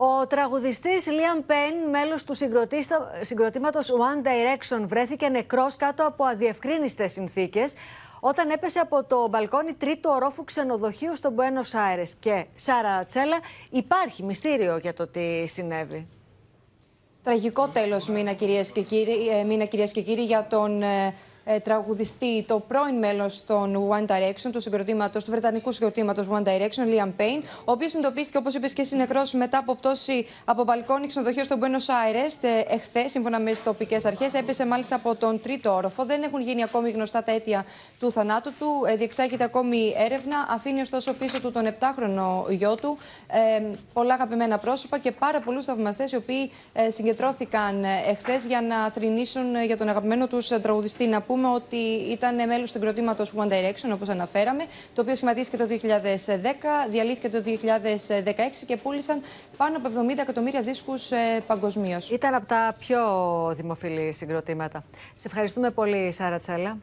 Ο τραγουδιστής Liam Payne, μέλος του συγκροτήματος One Direction, βρέθηκε νεκρός κάτω από αδιευκρίνιστες συνθήκες όταν έπεσε από το μπαλκόνι τρίτου ορόφου ξενοδοχείου στο Buenos Aires. Και Σάρα Τσέλα, υπάρχει μυστήριο για το τι συνέβη. Τραγικό τέλος μήνα κυρίες και κύριοι για τον τραγουδιστή, το πρώην μέλος των One Direction, του βρετανικού συγκροτήματος One Direction, Liam Payne, ο οποίος εντοπίστηκε, όπως είπες και εσύ, νεκρός μετά από πτώση από μπαλκόνι ξενοδοχείου στο Buenos Aires εχθές, σύμφωνα με τις τοπικές αρχές. Έπεσε μάλιστα από τον τρίτο όροφο. Δεν έχουν γίνει ακόμη γνωστά τα αίτια του θανάτου του. Διεξάγεται ακόμη έρευνα. Αφήνει ωστόσο πίσω του τον 7χρονο γιο του, πολλά αγαπημένα πρόσωπα και πάρα πολλούς θαυμαστές οι οποίοι συγκεντρώθηκαν εχθές για να θρηνήσουν για τον αγαπημένο τους τραγουδιστή. Να πούμε ότι ήταν μέλος του συγκροτήματος One Direction, όπως αναφέραμε, το οποίο σχηματίστηκε το 2010, διαλύθηκε το 2016 και πούλησαν πάνω από 70 εκατομμύρια δίσκους παγκοσμίως. Ήταν από τα πιο δημοφιλή συγκροτήματα. Σε ευχαριστούμε πολύ, Σάρα Τσέλα.